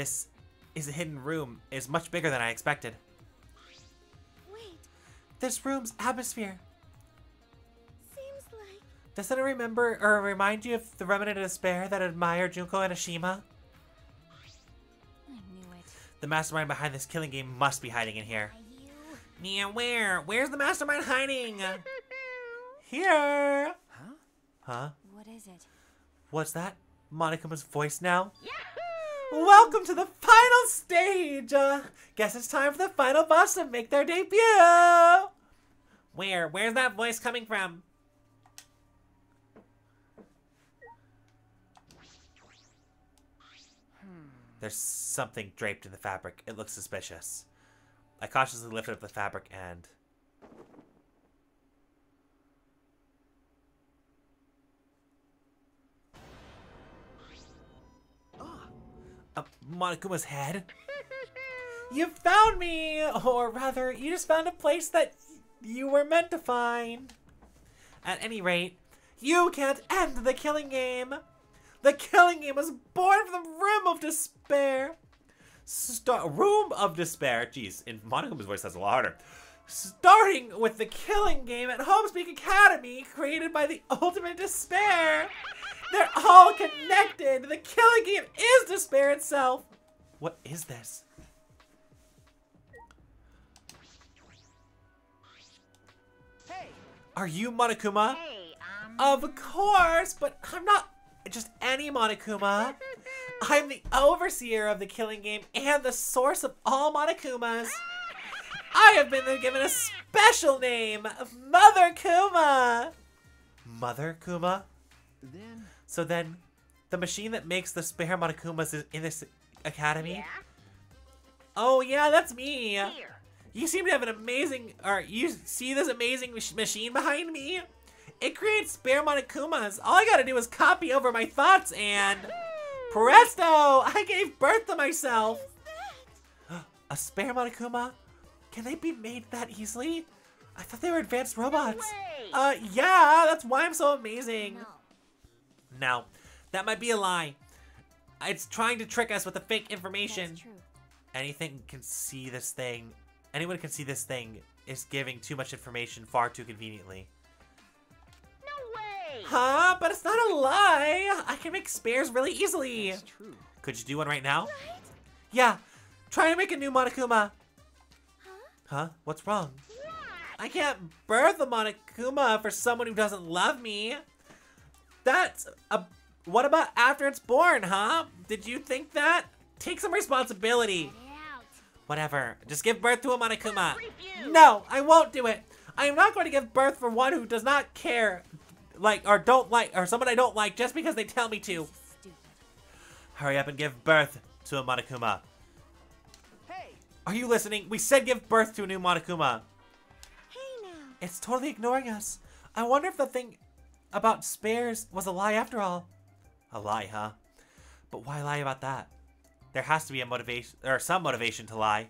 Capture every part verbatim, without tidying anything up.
This is a hidden room. It's much bigger than I expected. Wait. This room's atmosphere. Seems like... Doesn't it remember or remind you of the remnant of despair that admired Junko Enoshima? I knew it. The mastermind behind this killing game must be hiding in here. Yeah, where? Where's the mastermind hiding? Here. Huh? Huh? What is it? What's that? Monokuma's voice now? Yahoo! Welcome to the final stage! Uh, guess it's time for the final boss to make their debut! Where? Where's that voice coming from? Hmm. There's something draped in the fabric. It looks suspicious. I cautiously lifted up the fabric and... Uh, Monokuma's head? You found me! Or rather, you just found a place that you were meant to find. At any rate, you can't end the killing game! The killing game was born from the room of despair! Star room of despair? Jeez, in Monokuma's voice that's a lot harder. Starting with the killing game at Hope's Peak Academy, created by the Ultimate Despair! They're all connected! The killing game is despair itself! What is this? Hey. Are you Monokuma? Hey, um... Of course, but I'm not just any Monokuma. I'm the overseer of the killing game and the source of all Monokumas. I have been given a special name, Mother Kuma! Mother Kuma? Then... So then, the machine that makes the spare Monokumas is in this academy? Yeah. Oh yeah, that's me! Here. You seem to have an amazing, or you see this amazing machine behind me? It creates spare Monokumas. All I gotta do is copy over my thoughts and... Yahoo! Presto! I gave birth to myself! A spare Monokuma? Can they be made that easily? I thought they were advanced robots. No uh, yeah, that's why I'm so amazing. No. Now, that might be a lie. It's trying to trick us with the fake information. That's true. Anything can see this thing. Anyone can see this thing is giving too much information far too conveniently. No way! Huh? But it's not a lie. I can make spares really easily. That's true. Could you do one right now? What? Yeah. Try to make a new Monokuma. Huh? Huh? What's wrong? What? I can't birth a Monokuma for someone who doesn't love me. That's a... What about after it's born, huh? Did you think that? Take some responsibility. Whatever. Just give birth to a Monokuma. No, I won't do it. I am not going to give birth for one who does not care, like, or don't like, or someone I don't like just because they tell me to. Hurry up and give birth to a Monokuma. Hey. Are you listening? We said give birth to a new Monokuma. Hey now. It's totally ignoring us. I wonder if the thing... about spares was a lie after all. A lie, huh? But why lie about that? There has to be a motivation, or some motivation to lie.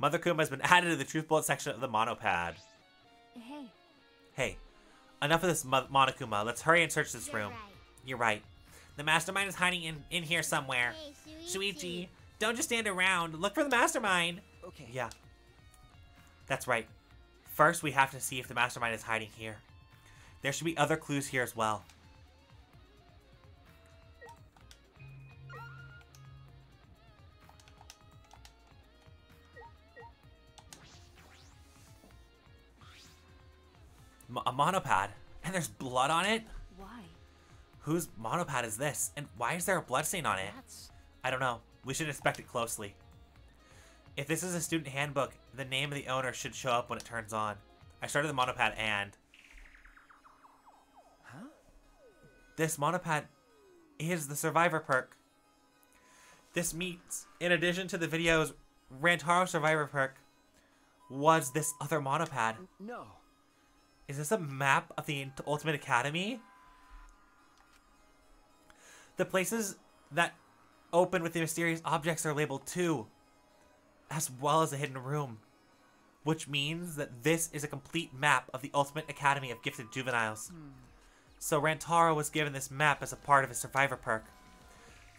Mother Kuma has been added to the Truth Bullet section of the Monopad. Hey. Hey, enough of this mo Monokuma. Let's hurry and search this You're room. Right. You're right. The mastermind is hiding in, in here somewhere. Hey, Shuichi. Shuichi, don't just stand around. Look for the mastermind. Okay. Yeah. That's right. First, we have to see if the mastermind is hiding here. There should be other clues here as well. M a monopad? And there's blood on it? Why? Whose monopad is this? And why is there a blood stain on it? That's... I don't know. We should inspect it closely. If this is a student handbook, the name of the owner should show up when it turns on. I started the monopad and... This monopad is the survivor perk. This meets, in addition to the video's Rantaro survivor perk, was this other monopad. No. Is this a map of the Ultimate Academy? The places that open with the mysterious objects are labeled too, as well as a hidden room, which means that this is a complete map of the Ultimate Academy of Gifted Juveniles. Hmm. So Rantaro was given this map as a part of his survivor perk.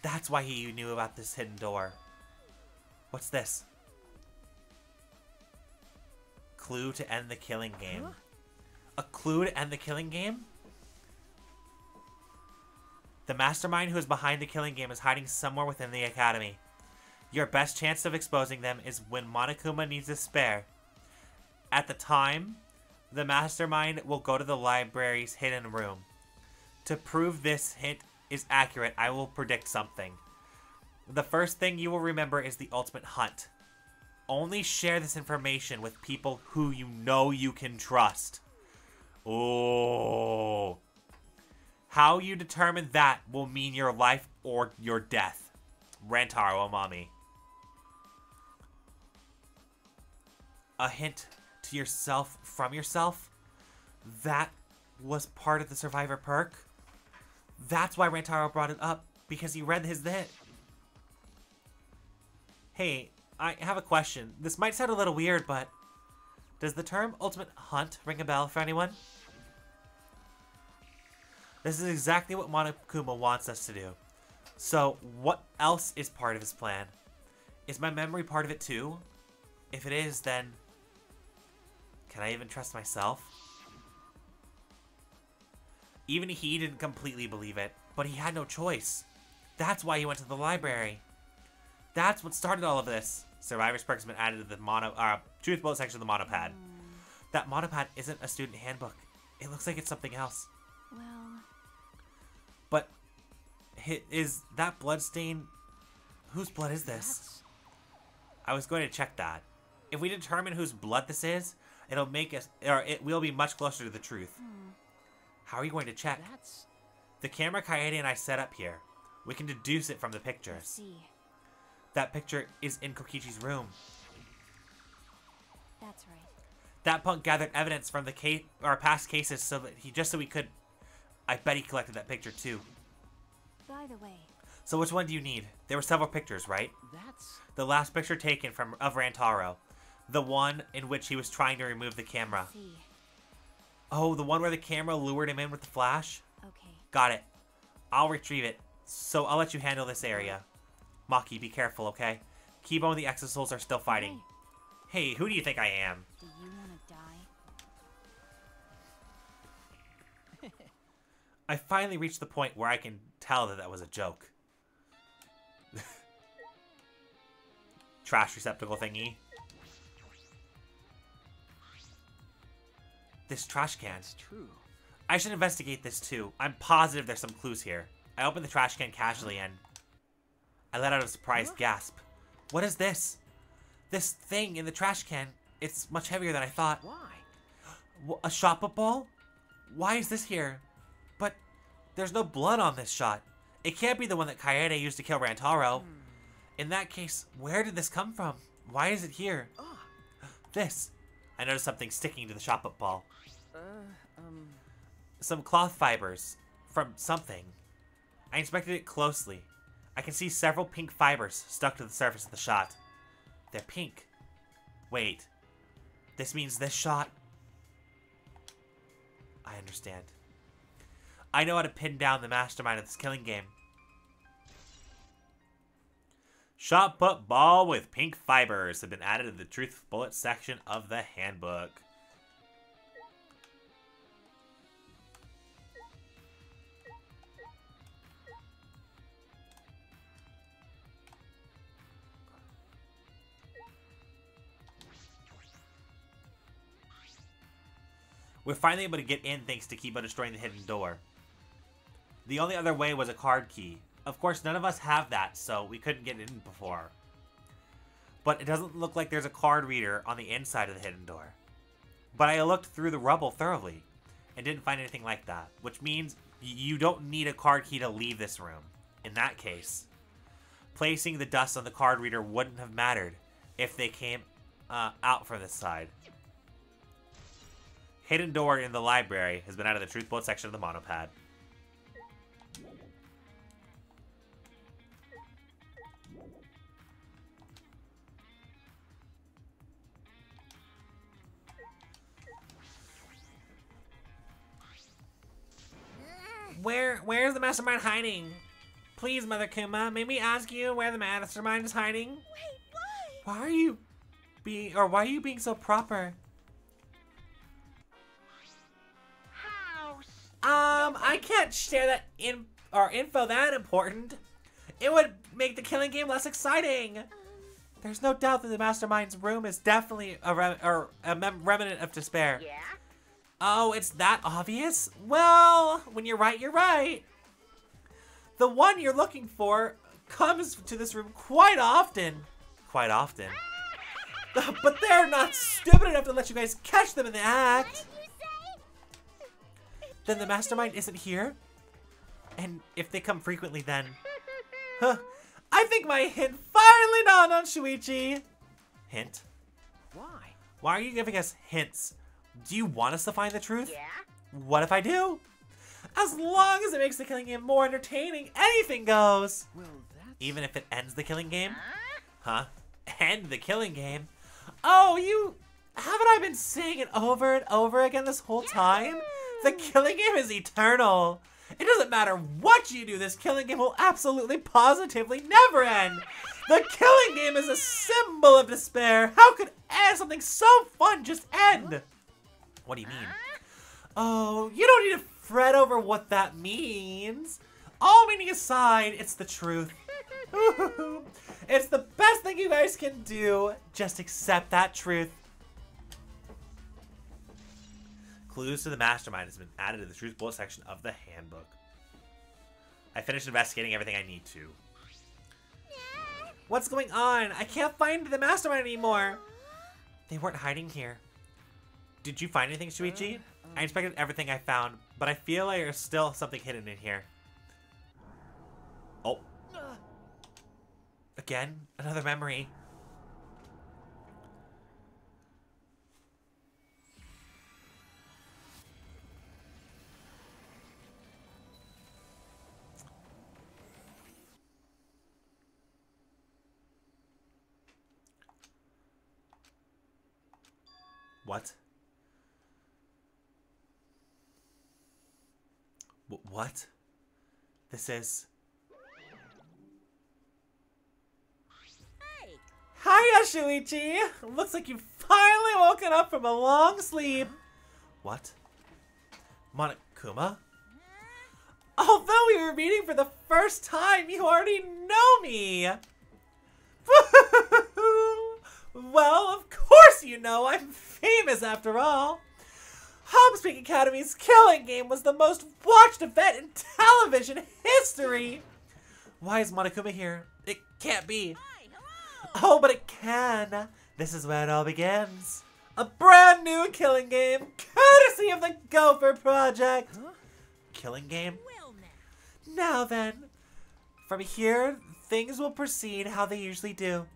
That's why he knew about this hidden door. What's this? Clue to end the killing game. Huh? A clue to end the killing game? The mastermind who is behind the killing game is hiding somewhere within the academy. Your best chance of exposing them is when Monokuma needs a spare. At the time, the mastermind will go to the library's hidden room. To prove this hint is accurate, I will predict something. The first thing you will remember is the ultimate hunt. Only share this information with people who you know you can trust. Oh. How you determine that will mean your life or your death. Rantaro Omami. A hint to yourself from yourself? That was part of the survivor perk? That's why Rantaro brought it up, because he read his hint. Hey, I have a question. This might sound a little weird, but does the term ultimate hunt ring a bell for anyone? This is exactly what Monokuma wants us to do. So, what else is part of his plan? Is my memory part of it too? If it is, then can I even trust myself? Even he didn't completely believe it, but he had no choice. That's why he went to the library. That's what started all of this. Survivor's perk has been added to the mono, uh, Truth Bullet section of the monopad. Mm. That monopad isn't a student handbook. It looks like it's something else. Well. But is that blood stain? Whose blood is this? I was going to check that. If we determine whose blood this is, it'll make us, or it will be much closer to the truth. Mm. How are you going to check? That's... The camera Kaede and I set up here. We can deduce it from the pictures. See. That picture is in Kokichi's room. That's right. That punk gathered evidence from the case, our past cases, so that he just so we could. I bet he collected that picture too. By the way. So which one do you need? There were several pictures, right? That's the last picture taken from of Rantaro, the one in which he was trying to remove the camera. See. Oh, the one where the camera lured him in with the flash? Okay. Got it. I'll retrieve it. So I'll let you handle this area. Maki, be careful, okay? Keebo and the Exosouls are still fighting. Hey. Hey, who do you think I am? Do you want to die? I finally reached the point where I can tell that that was a joke. Trash receptacle thingy. This trash can. It's true. I should investigate this too. I'm positive there's some clues here. I opened the trash can casually and I let out a surprised gasp. What is this? This thing in the trash can, it's much heavier than I thought. Why? A shot ball? Why is this here? But there's no blood on this shot. It can't be the one that Kaede used to kill Rantaro. Hmm. In that case, where did this come from? Why is it here? Oh. This. I noticed something sticking to the shot ball. Uh, um... Some cloth fibers from something. I inspected it closely. I can see several pink fibers stuck to the surface of the shot. They're pink. Wait. This means this shot? I understand. I know how to pin down the mastermind of this killing game. Shot put ball with pink fibers have been added to the Truth Bullet section of the handbook. We're finally able to get in thanks to Keebo destroying the hidden door. The only other way was a card key. Of course, none of us have that, so we couldn't get in before. But it doesn't look like there's a card reader on the inside of the hidden door. But I looked through the rubble thoroughly and didn't find anything like that, which means you don't need a card key to leave this room. In that case, placing the dust on the card reader wouldn't have mattered if they came uh, out from this side. Hidden door in the library has been out of the Truth Bullet section of the monopad. Where, where's the mastermind hiding? Please, Mother Kuma, may we ask you where the mastermind is hiding? Wait, why? Why are you being, or why are you being so proper? House. Um, I can't share that in or info that important. It would make the killing game less exciting. Um. There's no doubt that the mastermind's room is definitely a rem or a mem remnant of despair. Yeah. Oh, it's that obvious? Well, when you're right, you're right. The one you're looking for comes to this room quite often. Quite often. But they're not stupid enough to let you guys catch them in the act. Then the mastermind isn't here? And if they come frequently, then... Huh. I think my hint finally dawned on Shuichi. Hint? Why? Why are you giving us hints? Do you want us to find the truth? Yeah. What if I do? As long as it makes the killing game more entertaining, anything goes. Well, that's... Even if it ends the killing game? Huh? End the killing game? Oh, you... Haven't I been saying it over and over again this whole time? The killing game is eternal. It doesn't matter what you do, this killing game will absolutely, positively never end. The killing game is a symbol of despair. How could something so fun just end? What do you mean? Oh, you don't need to fret over what that means. All meaning aside, it's the truth. It's the best thing you guys can do. Just accept that truth. Clues to the mastermind has been added to the truth bullet section of the handbook. I finished investigating everything I need to. What's going on? I can't find the mastermind anymore. They weren't hiding here. Did you find anything, Shuichi? Uh, um, I inspected everything I found, but I feel like there's still something hidden in here. Oh. Again? Another memory. What? What? This is... Hiya, Shuichi! Looks like you've finally woken up from a long sleep. What? Monokuma? Although we were meeting for the first time, you already know me! Well, of course you know, I'm famous after all. Hope's Peak Academy's killing game was the most watched event in television history. Why is Monokuma here? It can't be. Oh, but it can. This is where it all begins. A brand new killing game, courtesy of the Gopher Project. Huh? Killing game? Well, now then, from here, things will proceed how they usually do.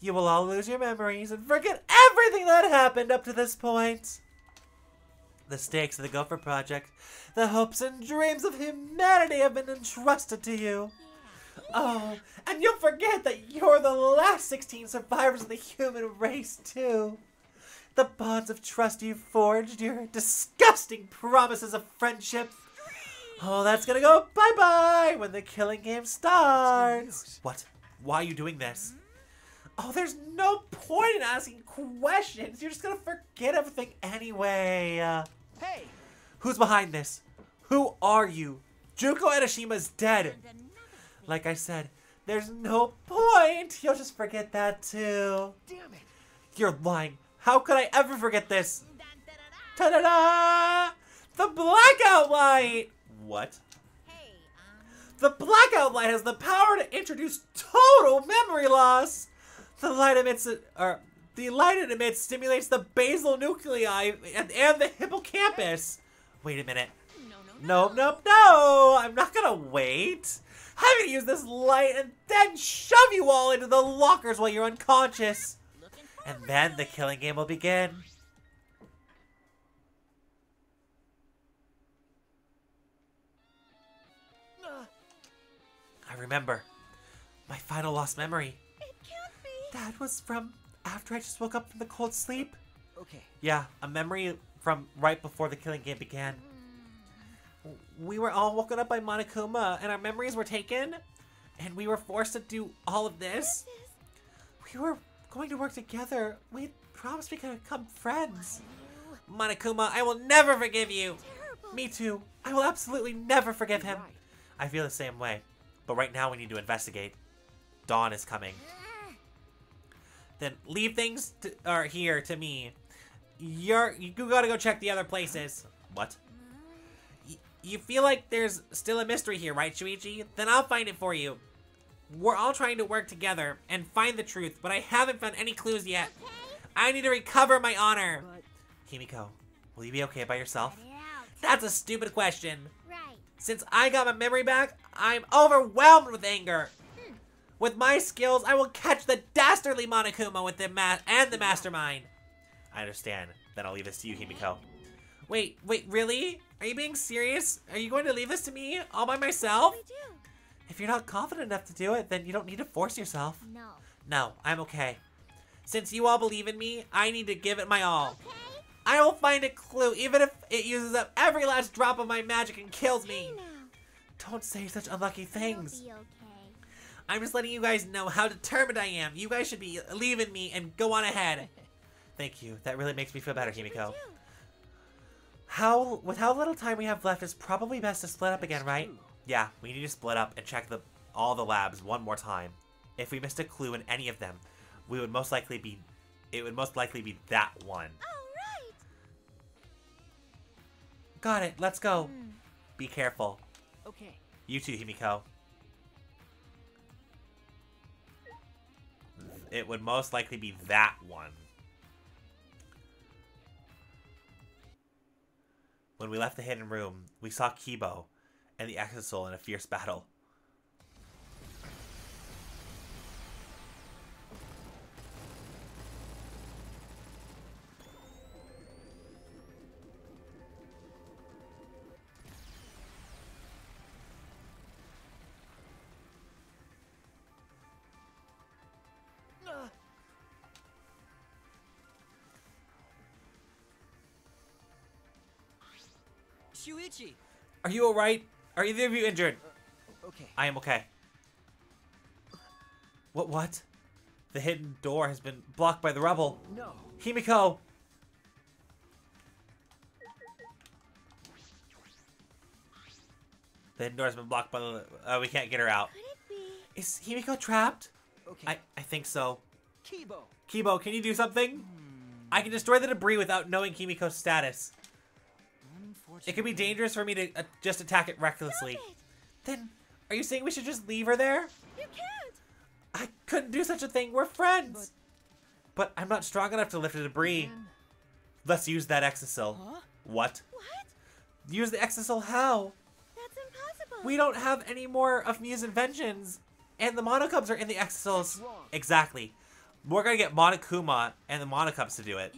You will all lose your memories and forget everything that happened up to this point. The stakes of the Gopher Project, the hopes and dreams of humanity have been entrusted to you. Oh, and you'll forget that you're the last sixteen survivors of the human race, too. The bonds of trust you forged, your disgusting promises of friendship. Oh, that's gonna go bye-bye when the killing game starts. What? Why are you doing this? Oh, there's no point in asking questions. You're just gonna forget everything anyway. Uh, hey! Who's behind this? Who are you? Junko Enoshima is dead. Like I said, there's no point. You'll just forget that too. Damn it. You're lying. How could I ever forget this? Ta-da-da! The blackout light! What? Hey, um... The blackout light has the power to introduce total memory loss. The light emits, or the light it emits stimulates the basal nuclei and, and the hippocampus. Wait a minute. No, no, no. Nope, nope, no. I'm not gonna wait. I'm gonna use this light and then shove you all into the lockers while you're unconscious. And then the killing game will begin. I remember. My final lost memory. That was from after I just woke up from the cold sleep. Okay. Yeah, a memory from right before the killing game began. we were all woken up by Monokuma and our memories were taken and we were forced to do all of this. We were going to work together. We had promised we could become friends. Monokuma, I will never forgive you. Terrible. Me too. I will absolutely never forgive him. Right. I feel the same way. But right now we need to investigate. Dawn is coming. Yeah. Then leave things to, or here to me. You're, you gotta go check the other places. What? Y you feel like there's still a mystery here, right, Shuichi? Then I'll find it for you. We're all trying to work together and find the truth, but I haven't found any clues yet. Okay. I need to recover my honor. But Himiko, will you be okay by yourself? That's a stupid question. Right. Since I got my memory back, I'm overwhelmed with anger. Hmm. With my skills, I will catch the dastardly Monokuma with the ma and the mastermind. I understand. Then I'll leave this to you, Himiko. Wait, wait, really? Are you being serious? Are you going to leave this to me all by myself? What do we do? If you're not confident enough to do it, then you don't need to force yourself. No. No, I'm okay. Since you all believe in me, I need to give it my all. Okay. I will find a clue, even if it uses up every last drop of my magic and kills me. Don't say such unlucky things. It'll be okay. I'm just letting you guys know how determined I am. You guys should be leaving me and go on ahead. Thank you. That really makes me feel better, Himiko. How, with how little time we have left, it's probably best to split up again, right? Yeah, we need to split up and check the, all the labs one more time. If we missed a clue in any of them, we would most likely be, it would most likely be that one. Oh. Got it. Let's go. Mm. Be careful. Okay. You too, Himiko. It would most likely be that one. When we left the hidden room, we saw Keebo and the Exosoul in a fierce battle. Shuichi. Are you alright? Are either of you injured? Uh, okay. I am okay. What, what? The hidden door has been blocked by the rubble. No. Himiko! The hidden door has been blocked by the... Uh, we can't get her out. Could it be? Is Himiko trapped? Okay. I, I think so. Keebo. Keebo, can you do something? Hmm. I can destroy the debris without knowing Himiko's status. It could be dangerous for me to uh, just attack it recklessly. It. Then, are you saying we should just leave her there? You can't! I couldn't do such a thing. We're friends. But, but I'm not strong enough to lift the debris. Man. Let's use that Exosoul. Huh? What? What? Use the Exosoul how? That's impossible. We don't have any more of Mia's inventions. And the Monocubs are in the Exosouls. Exactly. We're going to get Monokuma and the Monocubs to do it.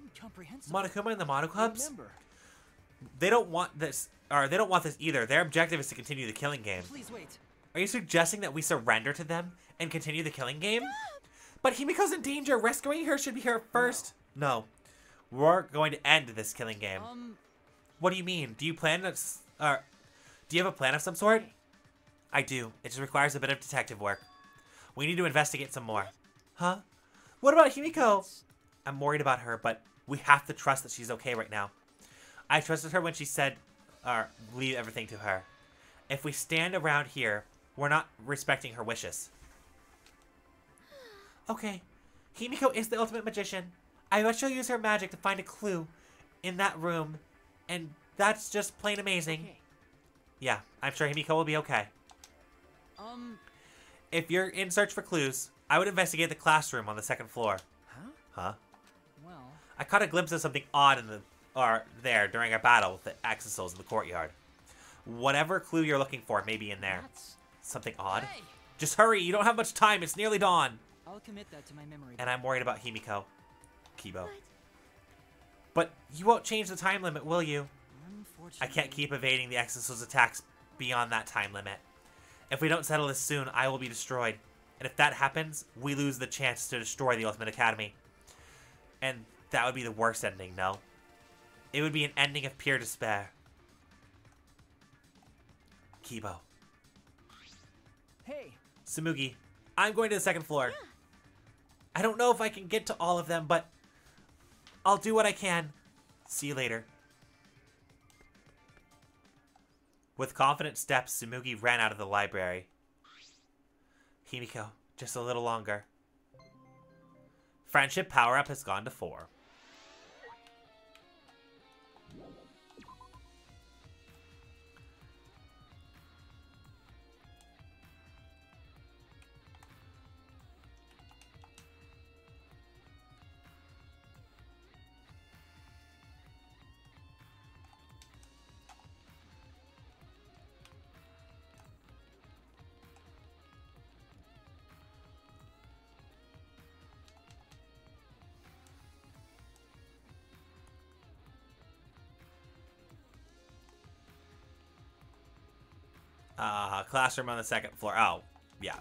Monokuma and the Monocubs? Remember. They don't want this, or they don't want this either. Their objective is to continue the killing game. Please wait. Are you suggesting that we surrender to them and continue the killing game? No. But Himiko's in danger. Rescuing her should be her first. No. no. We're going to end this killing game. Um, what do you mean? Do you plan to, or do you have a plan of some sort? I do. It just requires a bit of detective work. We need to investigate some more. Huh? What about Himiko? I'm worried about her, but we have to trust that she's okay right now. I trusted her when she said, uh, leave everything to her. If we stand around here, we're not respecting her wishes. Okay, Himiko is the ultimate magician. I bet she'll use her magic to find a clue in that room, and that's just plain amazing. Okay. Yeah, I'm sure Himiko will be okay. Um, if you're in search for clues, I would investigate the classroom on the second floor. Huh? Huh? Well, I caught a glimpse of something odd in the... Are there during a battle with the Exosouls in the courtyard. Whatever clue you're looking for may be in there. That's... Something odd? Hey! Just hurry, you don't have much time, it's nearly dawn. I'll commit that to my memory. And I'm worried about Himiko. Keebo. What? But you won't change the time limit, will you? I can't keep evading the Exosouls' attacks beyond that time limit. If we don't settle this soon, I will be destroyed. And if that happens, we lose the chance to destroy the Ultimate Academy. And that would be the worst ending, no? It would be an ending of pure despair. Keebo. Hey, Tsumugi, I'm going to the second floor. Yeah. I don't know if I can get to all of them, but I'll do what I can. See you later. With confident steps, Tsumugi ran out of the library. Himiko, just a little longer. Friendship power-up has gone to four. Uh, classroom on the second floor. Oh, yeah.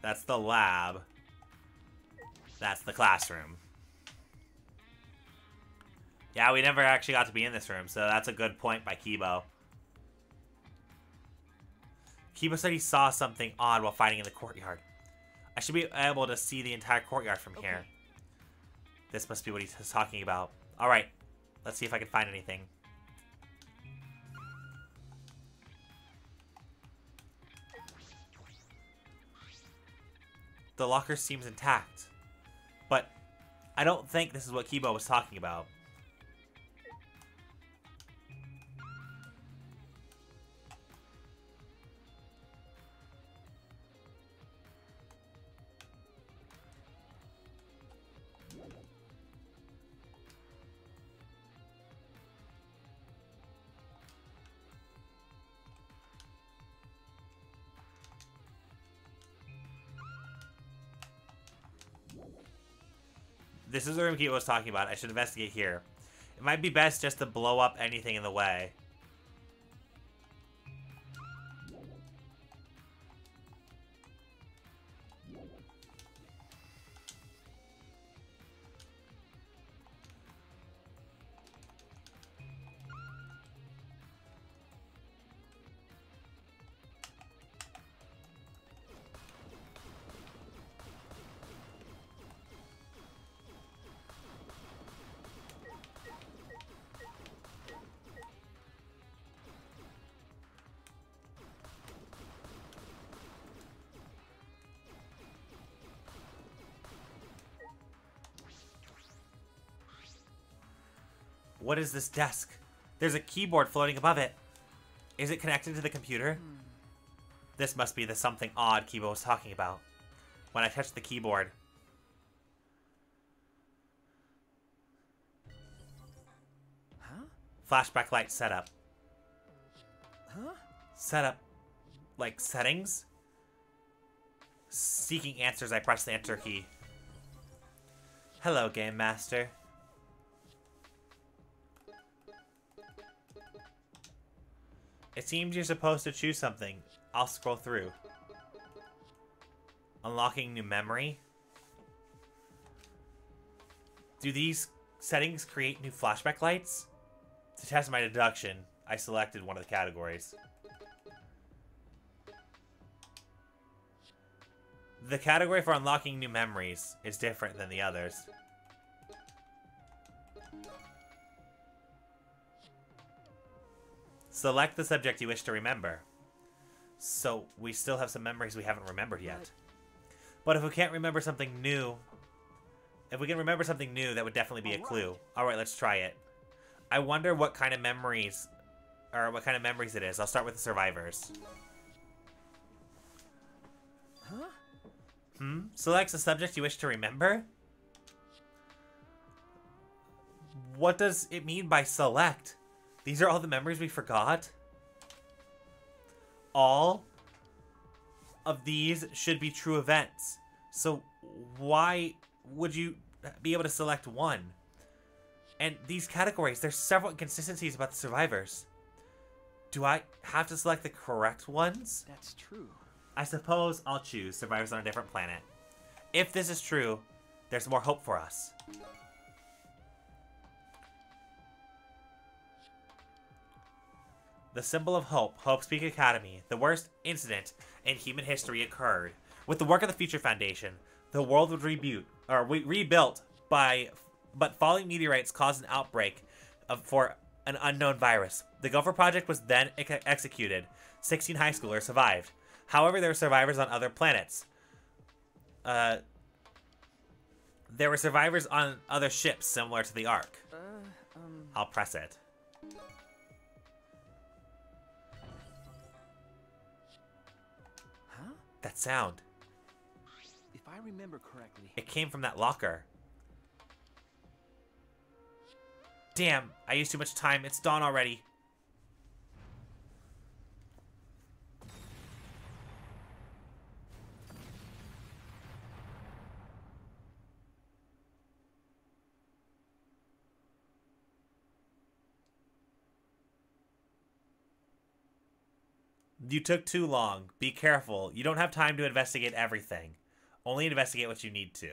That's the lab. That's the classroom. Yeah, we never actually got to be in this room, so that's a good point by Keebo. Keebo said he saw something odd while fighting in the courtyard. I should be able to see the entire courtyard from okay. here. This must be what he's talking about. All right, let's see if I can find anything. The locker seems intact, but I don't think this is what Keebo was talking about. This is the room Keebo was talking about. I should investigate here. It might be best just to blow up anything in the way. What is this desk? There's a keyboard floating above it. Is it connected to the computer? Hmm. This must be the something odd Keebo was talking about. When I touched the keyboard. Huh? Flashback light setup. Huh? Setup. Like settings? Seeking answers, I press the enter key. Hello, Game Master. It seems you're supposed to choose something. I'll scroll through. Unlocking new memory. Do these settings create new flashback lights? To test my deduction, I selected one of the categories. The category for unlocking new memories is different than the others. Select the subject you wish to remember. So, we still have some memories we haven't remembered yet. But if we can't remember something new... If we can remember something new, that would definitely be a clue. Alright, let's try it. I wonder what kind of memories... Or what kind of memories it is. I'll start with the survivors. Huh? Hmm? Select the subject you wish to remember? What does it mean by select? These are all the memories we forgot. All of these should be true events. So why would you be able to select one? And these categories, there's several inconsistencies about the survivors. Do I have to select the correct ones? That's true. I suppose I'll choose Survivors on a Different Planet. If this is true, there's more hope for us. The symbol of hope, Hope's Peak Academy, the worst incident in human history occurred. With the work of the Future Foundation, the world would rebuild, or re rebuilt by, but falling meteorites caused an outbreak of, for an unknown virus. The Gopher Project was then ex executed. sixteen high schoolers survived. However, there were survivors on other planets. Uh, there were survivors on other ships similar to the Ark. Uh, um... I'll press it. Huh? That sound. If I remember correctly, it came from that locker. Damn, I used too much time. It's dawn already. You took too long. Be careful. You don't have time to investigate everything. Only investigate what you need to.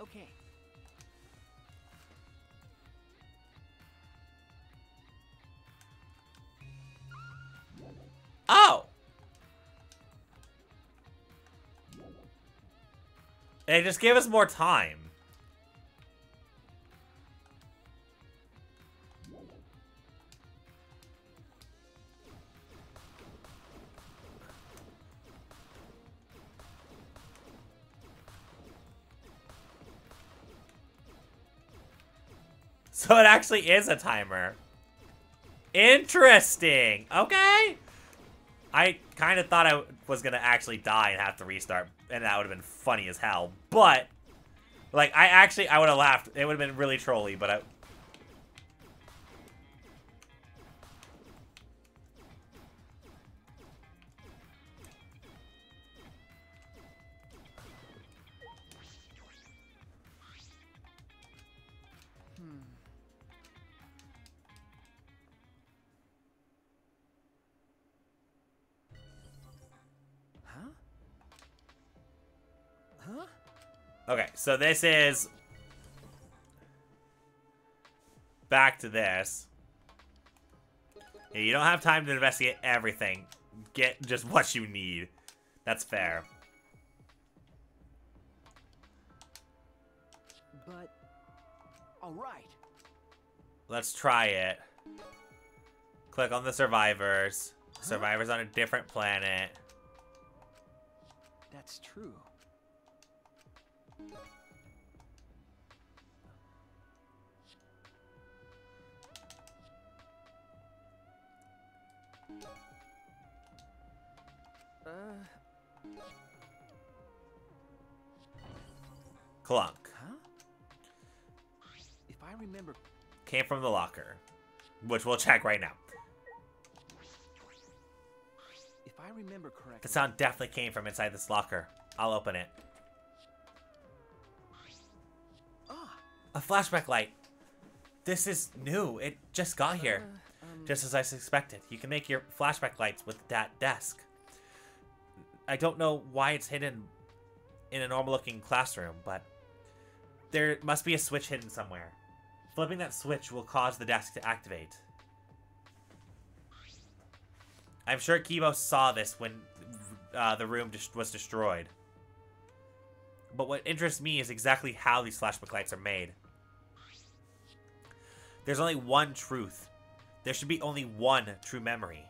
Okay. Oh! They just gave us more time. So it actually is a timer. Interesting. Okay. I kind of thought I was going to actually die and have to restart. And that would have been funny as hell. But, like, I actually, I would have laughed. It would have been really trolly, but I... Okay, so this is back to this. You don't have time to investigate everything. Get just what you need. That's fair. But all right. Let's try it. Click on the survivors. Huh? Survivors on a different planet. That's true. Uh. Clunk. Huh? If I remember, came from the locker, which we'll check right now. If I remember correctly, the sound definitely came from inside this locker. I'll open it. A flashback light. This is new. It just got here. Uh, um... Just as I suspected. You can make your flashback lights with that desk. I don't know why it's hidden in a normal-looking classroom, but there must be a switch hidden somewhere. Flipping that switch will cause the desk to activate. I'm sure Keebo saw this when uh, the room was destroyed. But what interests me is exactly how these flashback lights are made. There's only one truth. There should be only one true memory.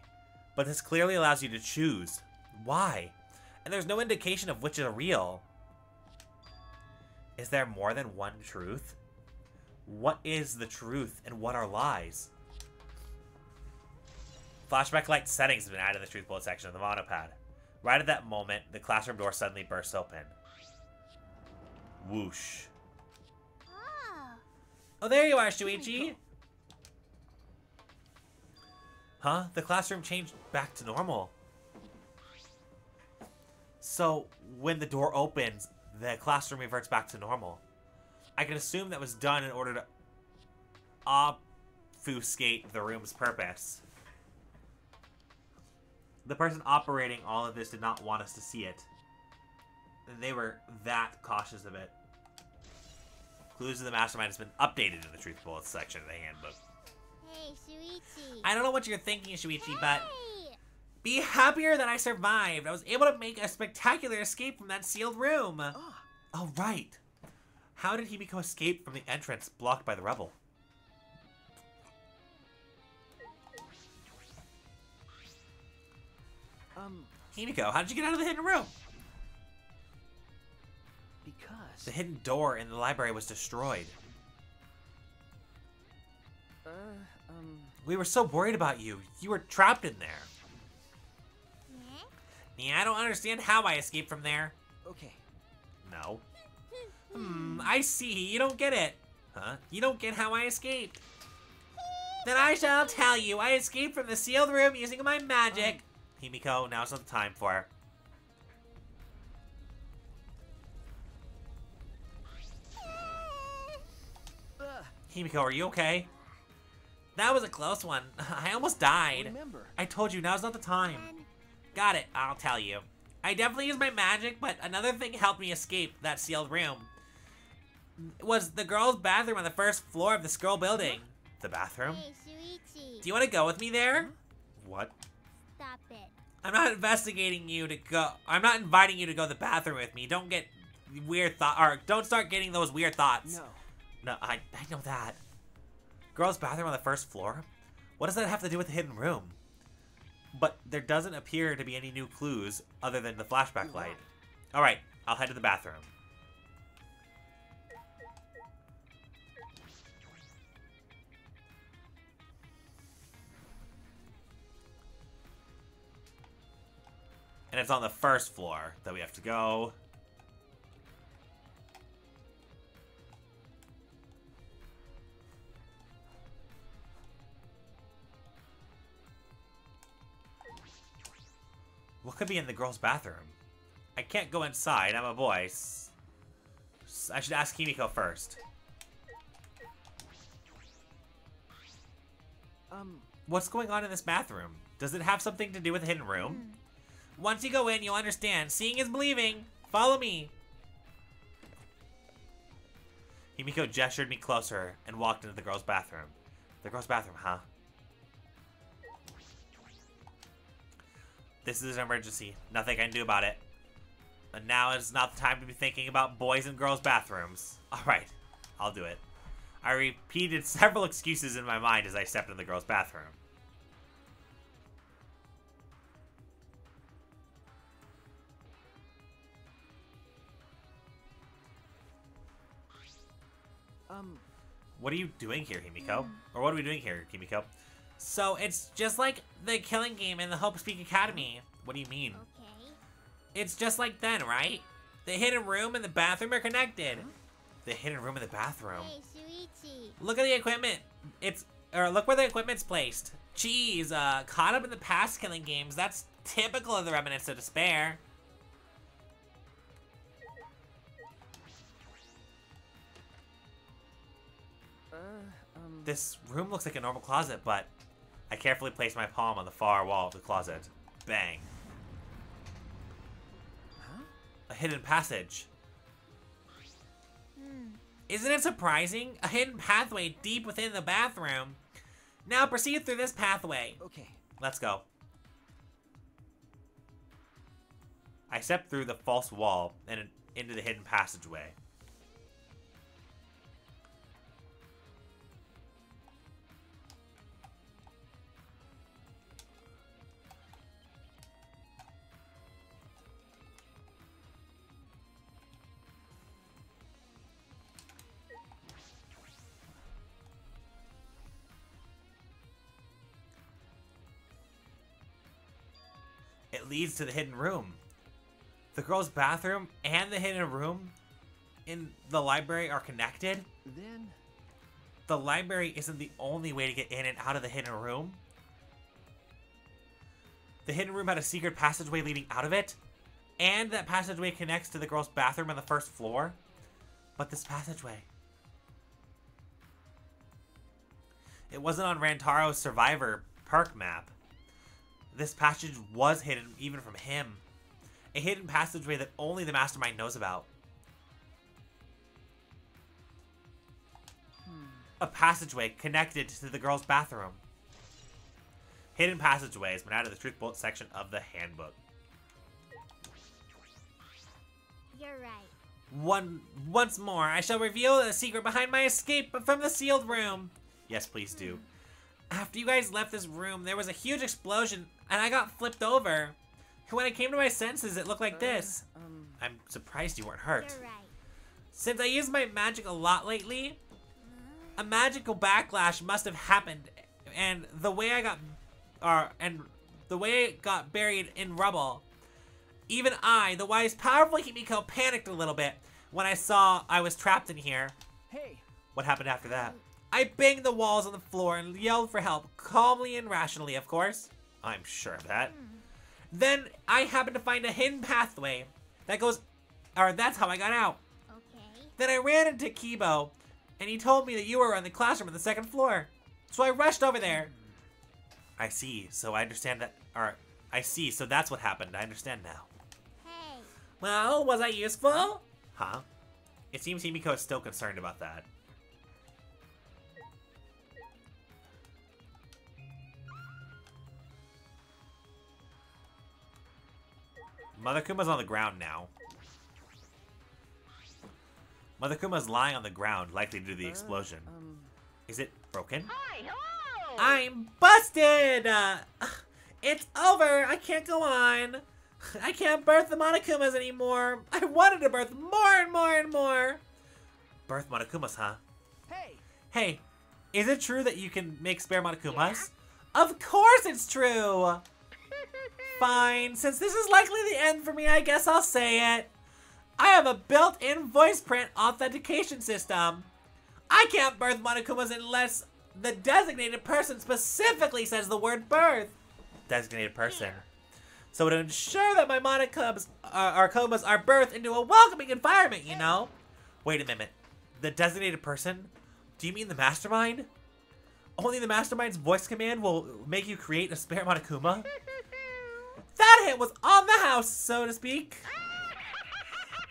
But this clearly allows you to choose. Why? And there's no indication of which is real. Is there more than one truth? What is the truth and what are lies? Flashback light settings have been added to the truth bullet section of the monopad. Right at that moment, the classroom door suddenly bursts open. Whoosh. Oh, there you are, Shuichi. Huh? The classroom changed back to normal. So when the door opens, the classroom reverts back to normal. I can assume that was done in order to obfuscate the room's purpose. The person operating all of this did not want us to see it. They were that cautious of it. Clues to the mastermind has been updated in the Truth Bullets section of the handbook. Hey, Shuichi. I don't know what you're thinking, Shuichi, hey. But be happier that I survived. I was able to make a spectacular escape from that sealed room. Oh, oh right. How did Himiko escape from the entrance blocked by the rubble? Um, Himiko, how did you get out of the hidden room? Because the hidden door in the library was destroyed. Uh, um... We were so worried about you. You were trapped in there. Yeah? Yeah, I don't understand how I escaped from there. Okay. No. Hmm, I see. You don't get it. Huh? You don't get how I escaped. Then I shall tell you. I escaped from the sealed room using my magic. Um, Himiko, now's not the time for her. Himiko, are you okay? That was a close one. I almost died. Remember. I told you, now's not the time. Got it, I'll tell you. I definitely used my magic, but another thing helped me escape that sealed room. It was the girls' bathroom on the first floor of the school building. The bathroom? Hey, Shuichi. Do you want to go with me there? What? Stop it. I'm not investigating you to go. I'm not inviting you to go to the bathroom with me. Don't get weird thoughts, or don't start getting those weird thoughts. No. No, I, I know that. Girls' bathroom on the first floor? What does that have to do with the hidden room? But there doesn't appear to be any new clues other than the flashback light. All right, I'll head to the bathroom. And it's on the first floor that we have to go. What could be in the girls' bathroom? I can't go inside, I'm a boy. I should ask Himiko first. Um, What's going on in this bathroom? Does it have something to do with the hidden room? Mm. Once you go in, you'll understand. Seeing is believing. Follow me. Himiko gestured me closer and walked into the girls' bathroom. The girls' bathroom, huh? This is an emergency. Nothing I can do about it. And now is not the time to be thinking about boys and girls' bathrooms. Alright, I'll do it. I repeated several excuses in my mind as I stepped into the girls' bathroom. Um, What are you doing here, Himiko? Yeah. Or what are we doing here, Himiko? So, it's just like the killing game in the Hope's Peak Academy. What do you mean? Okay. It's just like then, right? The hidden room and the bathroom are connected. Huh? The hidden room and the bathroom. Hey, Shuichi. Look at the equipment. It's or look where the equipment's placed. Jeez, uh, caught up in the past killing games. That's typical of the remnants of despair. Uh, um... This room looks like a normal closet, but I carefully placed my palm on the far wall of the closet. Bang. Huh? A hidden passage. Mm. Isn't it surprising? A hidden pathway deep within the bathroom. Now proceed through this pathway. Okay. Let's go. I stepped through the false wall and into the hidden passageway. It leads to the hidden room. The girls' bathroom and the hidden room in the library are connected. Then the library isn't the only way to get in and out of the hidden room. The hidden room had a secret passageway leading out of it. And that passageway connects to the girls' bathroom on the first floor. But this passageway... it wasn't on Rantaro's Survivor perk map. This passage was hidden even from him. A hidden passageway that only the Mastermind knows about. Hmm. A passageway connected to the girls' bathroom. Hidden passageway has been added to the Truth Bolt section of the handbook. You're right. One, once more, I shall reveal the secret behind my escape from the sealed room. Yes, please do. Hmm. After you guys left this room, there was a huge explosion, and I got flipped over. When I came to my senses, it looked like this. Uh, um, I'm surprised you weren't hurt. You're right. Since I used my magic a lot lately, a magical backlash must have happened, and the way I got, or and the way it got buried in rubble. Even I, the wise, powerful Himiko, panicked a little bit when I saw I was trapped in here. Hey. What happened after that? I banged the walls on the floor and yelled for help, calmly and rationally, of course. I'm sure of that. Mm. Then I happened to find a hidden pathway that goes, or that's how I got out. Okay. Then I ran into Keebo, and he told me that you were in the classroom on the second floor. So I rushed over there. I see. So I understand that, or I see. So that's what happened. I understand now. Hey. Well, was I useful? Huh? It seems Himiko is still concerned about that. Mother Kuma's on the ground now. Mother Kuma's lying on the ground, likely due to the uh, explosion. Um... Is it broken? Hi, hello! I'm busted! Uh, it's over! I can't go on! I can't birth the Monokumas anymore! I wanted to birth more and more and more! Birth Monokumas, huh? Hey! Hey, is it true that you can make spare Monokumas? Yeah. Of course it's true! Fine. Since this is likely the end for me, I guess I'll say it. I have a built-in voice print authentication system. I can't birth Monokumas unless the designated person specifically says the word birth. Designated person. So to ensure that my Monocubs uh, or Kumas are birthed into a welcoming environment, you know? Wait a minute. The designated person? Do you mean the Mastermind? Only the Mastermind's voice command will make you create a spare Monokuma? That hit was on the house, so to speak.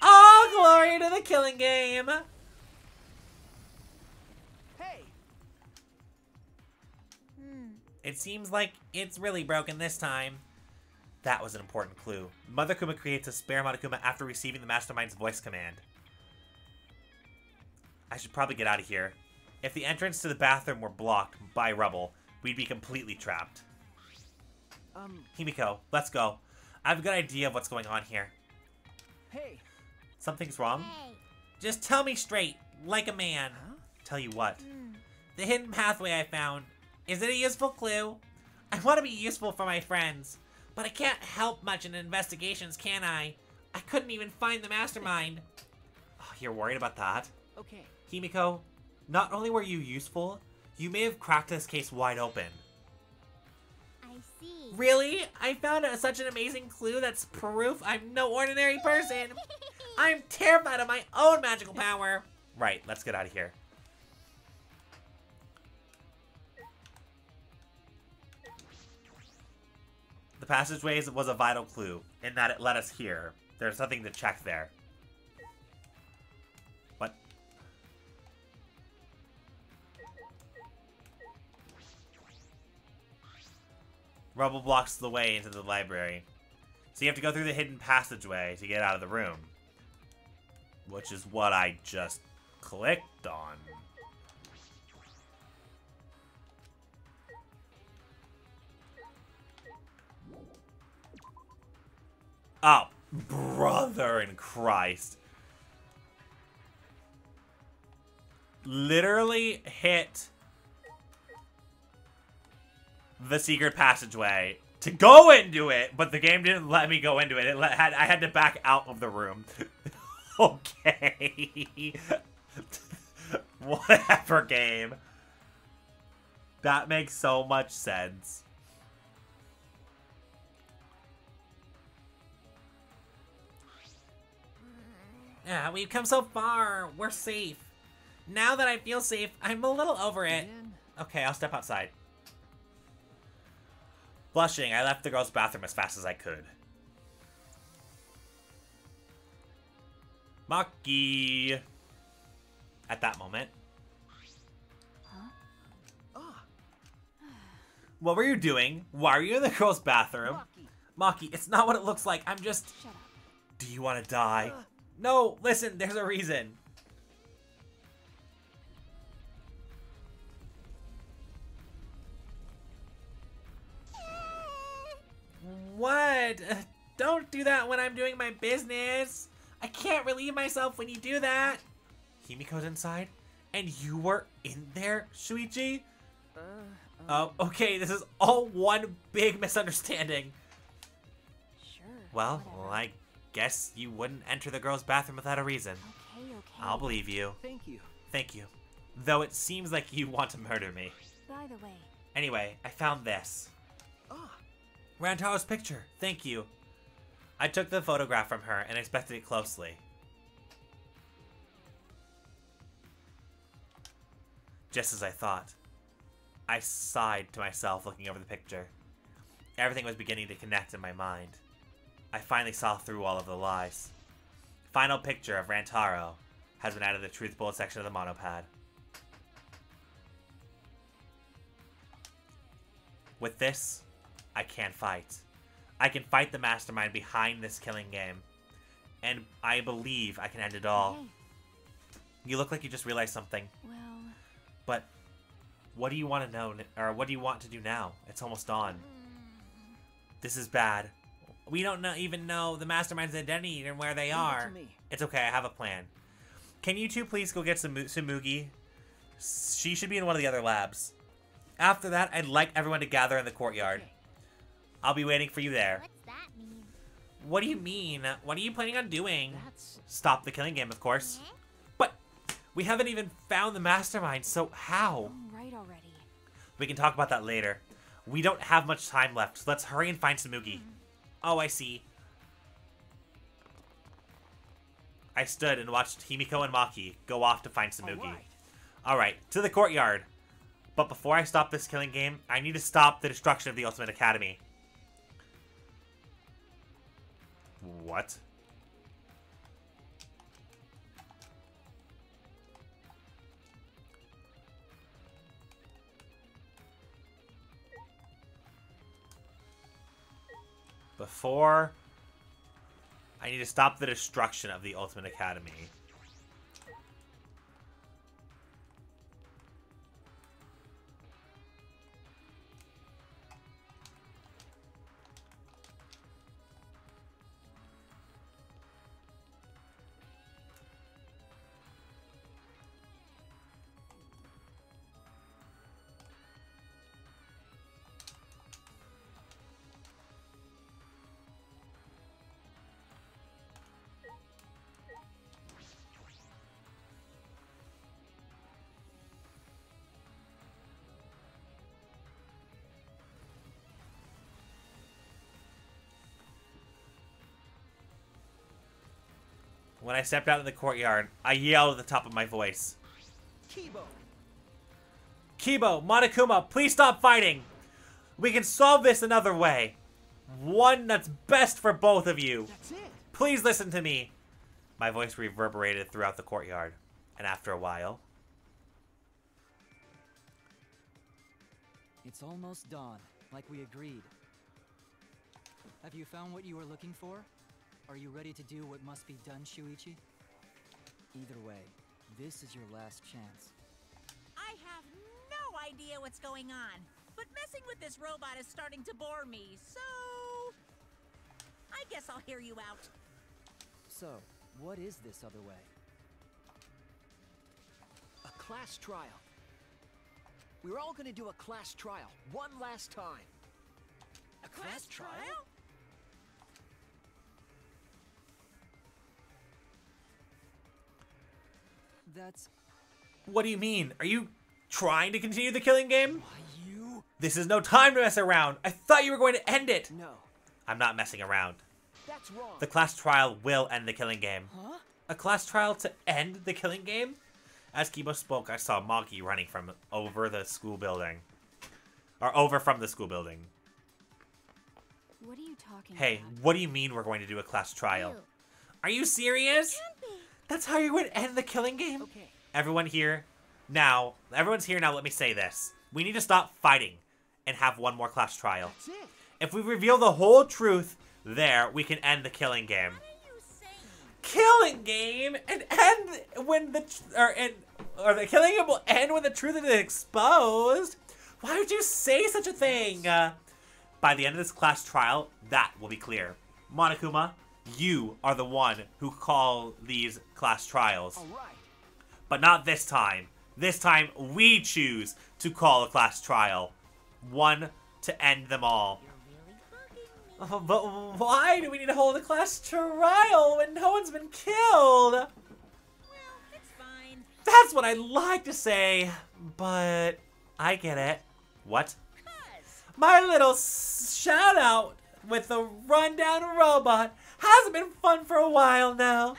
All glory to the killing game. Hey. Hmm. It seems like it's really broken this time. That was an important clue. Mother Kuma creates a spare Monokuma after receiving the Mastermind's voice command. I should probably get out of here. If the entrance to the bathroom were blocked by rubble, we'd be completely trapped. Um, Himiko, let's go. I have a good idea of what's going on here. Hey. Something's wrong? Hey. Just tell me straight, like a man. Huh? Tell you what. Mm. The hidden pathway I found. Is it a useful clue? I want to be useful for my friends, but I can't help much in investigations, can I? I couldn't even find the Mastermind. Oh, you're worried about that? Okay. Himiko, not only were you useful, you may have cracked this case wide open. Really? I found a, such an amazing clue that's proof I'm no ordinary person. I'm terrified of my own magical power. Right, let's get out of here. The passageways was a vital clue in that it led us here. There's nothing to check there. What? Rubble blocks the way into the library. So you have to go through the hidden passageway to get out of the room. Which is what I just clicked on. Oh, brother in Christ. Literally hit... the secret passageway to go into it, but the game didn't let me go into it. It let, had, I had to back out of the room. Okay. Whatever, game. That makes so much sense. Yeah, we've come so far. We're safe. Now that I feel safe, I'm a little over it. Okay, I'll step outside. Blushing, I left the girls' bathroom as fast as I could. Maki! At that moment. Huh? Oh. What were you doing? Why are you in the girls' bathroom? Maki, Maki, it's not what it looks like. I'm just... Shut up. Do you want to die? Uh. No, listen, there's a reason. What? Don't do that when I'm doing my business. I can't relieve myself when you do that. Himiko's inside, and you were in there, Shuichi? Uh, uh, oh, okay, this is all one big misunderstanding. Sure. Well, well, I guess you wouldn't enter the girls' bathroom without a reason. Okay, okay. I'll believe you. Thank you. Thank you. Though it seems like you want to murder me. By the way. Anyway, I found this. Oh. Rantaro's picture. Thank you. I took the photograph from her and inspected it closely. Just as I thought. I sighed to myself looking over the picture. Everything was beginning to connect in my mind. I finally saw through all of the lies. Final picture of Rantaro has been added to the Truth Bullet section of the monopad. With this, I can fight. I can fight the mastermind behind this killing game. And I believe I can end it all. Hey. You look like you just realized something. Well... But what do you want to know, or what do you want to do now? It's almost dawn. Mm. This is bad. We don't know, even know the mastermind's identity and where they Leave are. It to me. It's okay, I have a plan. Can you two please go get some Tsumugi? She should be in one of the other labs. After that, I'd like everyone to gather in the courtyard. Okay. I'll be waiting for you there. What's that mean? What do you mean? What are you planning on doing? That's... Stop the killing game, of course. Yeah? But we haven't even found the mastermind, so how? I'm right already. We can talk about that later. We don't have much time left, so let's hurry and find Tsumugi. Mm. Oh, I see. I stood and watched Himiko and Maki go off to find Tsumugi. All right. All right, to the courtyard. But before I stop this killing game, I need to stop the destruction of the Ultimate Academy. What? Before, I need to stop the destruction of the Ultimate Academy. When I stepped out in the courtyard, I yelled at the top of my voice. Keebo! Keebo, Monokuma, please stop fighting! We can solve this another way. One that's best for both of you. That's it. Please listen to me. My voice reverberated throughout the courtyard. And after a while... It's almost dawn, like we agreed. Have you found what you were looking for? Are you ready to do what must be done, Shuichi? Either way, this is your last chance. I have no idea what's going on, but messing with this robot is starting to bore me, so... I guess I'll hear you out. So, what is this other way? A class trial. We're all gonna do a class trial, one last time. A class, class trial? trial? That's... What do you mean? Are you trying to continue the killing game? Why, you... This is no time to mess around. I thought you were going to end it. No. I'm not messing around. That's wrong. The class trial will end the killing game. Huh? a class trial to end the killing game? As Keebo spoke, I saw Maki running from over the school building. Or over from the school building. What are you talking hey, about? What do you mean we're going to do a class trial? Ew. Are you serious? That's how you would end the killing game? Okay. Everyone here now. Everyone's here now, let me say this. We need to stop fighting and have one more class trial. If we reveal the whole truth there, we can end the killing game. Killing game and end when the or and or the killing game will end when the truth is exposed. Why would you say such a thing? Uh, by the end of this class trial, that will be clear. Monokuma, you are the one who call these class trials. All right. But not this time. This time we choose to call a class trial, one to end them all. Oh, but why do we need to hold a class trial when no one's been killed? Well, it's fine. That's what I'd like to say, but I get it. What? Cause. My little shout out with the rundown robot hasn't been fun for a while now.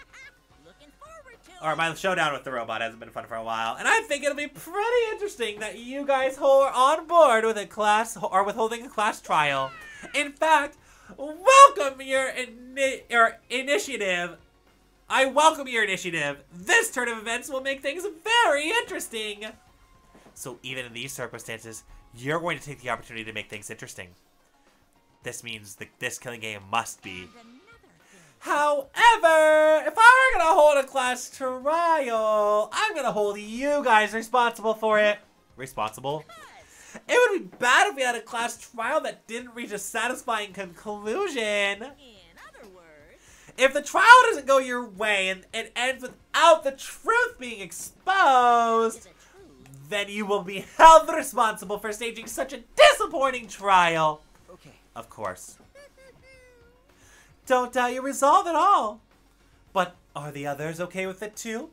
Looking forward to or my showdown with the robot hasn't been fun for a while, and I think it'll be pretty interesting that you guys are on board with a class or withholding a class trial. In fact, welcome your, ini your initiative. I welcome your initiative. This turn of events will make things very interesting. So even in these circumstances, you're going to take the opportunity to make things interesting. This means that this killing game must be. However, if I were going to hold a class trial, I'm going to hold you guys responsible for it. Responsible? It would be bad if we had a class trial that didn't reach a satisfying conclusion. In other words, if the trial doesn't go your way and, and ends without the truth being exposed, the truth, then you will be held responsible for staging such a disappointing trial. Okay. Of course. Don't doubt your resolve at all. But are the others okay with it too?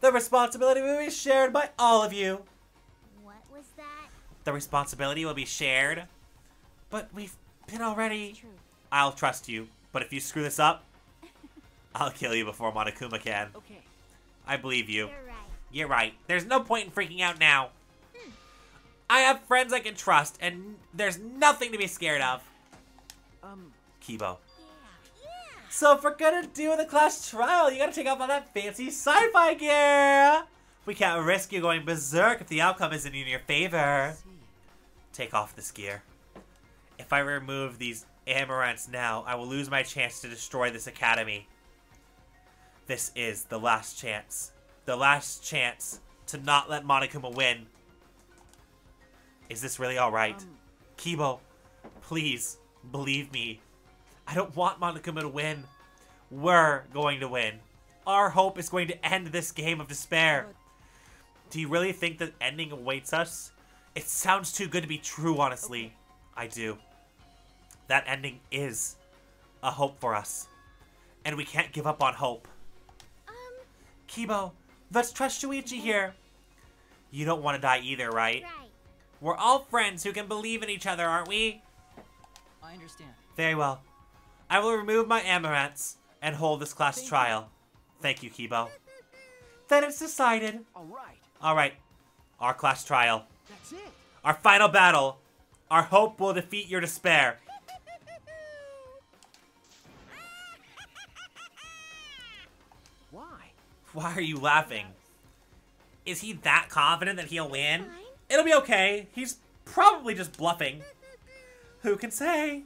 The responsibility will be shared by all of you. What was that? The responsibility will be shared. But we've been already... I'll trust you, but if you screw this up, I'll kill you before Monokuma can. Okay. I believe you. You're right. You're right. There's no point in freaking out now. Hmm. I have friends I can trust, and there's nothing to be scared of. Um, Keebo. Yeah. Yeah. So if we're gonna do the class trial, you gotta take off all that fancy sci-fi gear. We can't risk you going berserk if the outcome isn't in your favor. Take off this gear. If I remove these amaranths now, I will lose my chance to destroy this academy. This is the last chance. The last chance to not let Monokuma win. Is this really alright? Um, Keebo, please believe me. I don't want Monokuma to win. We're going to win. Our hope is going to end this game of despair. Do you really think that ending awaits us? It sounds too good to be true, honestly. Okay. I do. That ending is a hope for us. And we can't give up on hope. Um, Keebo, let's trust Shuichi here. You don't want to die either, right? right? We're all friends who can believe in each other, aren't we? I understand. Very well. I will remove my amaranths and hold this class Thank trial. You. Thank you, Keebo. Then it's decided. All right. All right, our class trial. That's it. Our final battle. Our hope will defeat your despair. Why? Why are you laughing? Is he that confident that he'll win? Fine. It'll be okay. He's probably just bluffing. Who can say?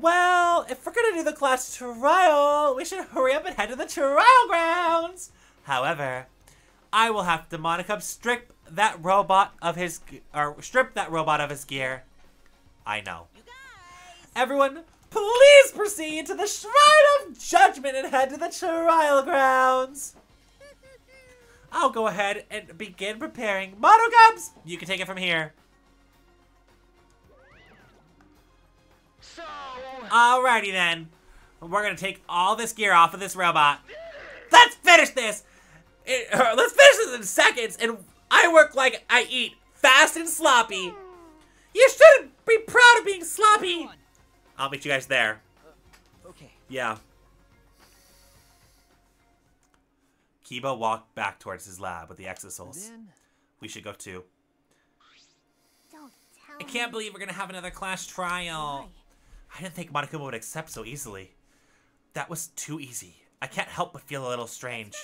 Well, if we're gonna do the class trial, we should hurry up and head to the trial grounds. However, I will have to Monocub strip that robot of his or strip that robot of his gear. I know. You guys. Everyone, please proceed to the Shrine of Judgment and head to the trial grounds. I'll go ahead and begin preparing. Monocubs, you can take it from here. So. Alrighty then. We're gonna take all this gear off of this robot. Let's finish this. It, uh, let's finish this in seconds, and I work like I eat, fast and sloppy. You shouldn't be proud of being sloppy. I'll meet you guys there. Uh, okay. Yeah. Keebo walked back towards his lab with the Exosouls. We should go too. Don't tell I can't me. believe we're going to have another clash trial. Why? I didn't think Monokuma would accept so easily. That was too easy. I can't help but feel a little strange.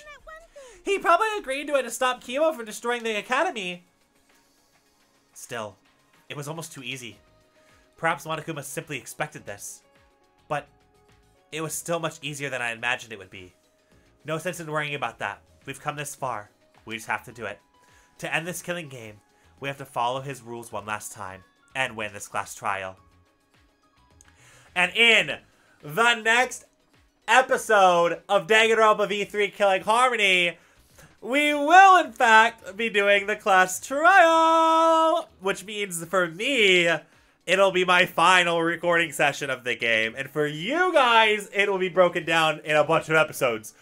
He probably agreed to it to stop Keebo from destroying the academy. Still, it was almost too easy. Perhaps Monokuma simply expected this. But it was still much easier than I imagined it would be. No sense in worrying about that. We've come this far. We just have to do it. To end this killing game, we have to follow his rules one last time and win this class trial. And in the next episode of Danganronpa V three Killing Harmony, we will in fact be doing the class trial, which means for me, it'll be my final recording session of the game. And for you guys, it will be broken down in a bunch of episodes.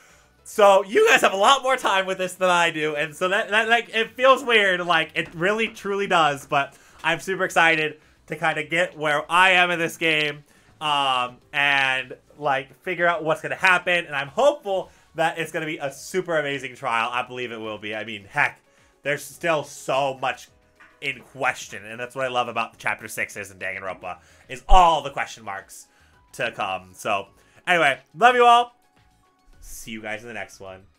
So you guys have a lot more time with this than I do. And so that, that like, it feels weird. Like, it really, truly does. But I'm super excited to kind of get where I am in this game. Um, and, like, figure out what's going to happen. And I'm hopeful that it's going to be a super amazing trial. I believe it will be. I mean, heck, there's still so much in question, and that's what I love about chapter sixes and Danganronpa, is all the question marks to come. So anyway, love you all. See you guys in the next one.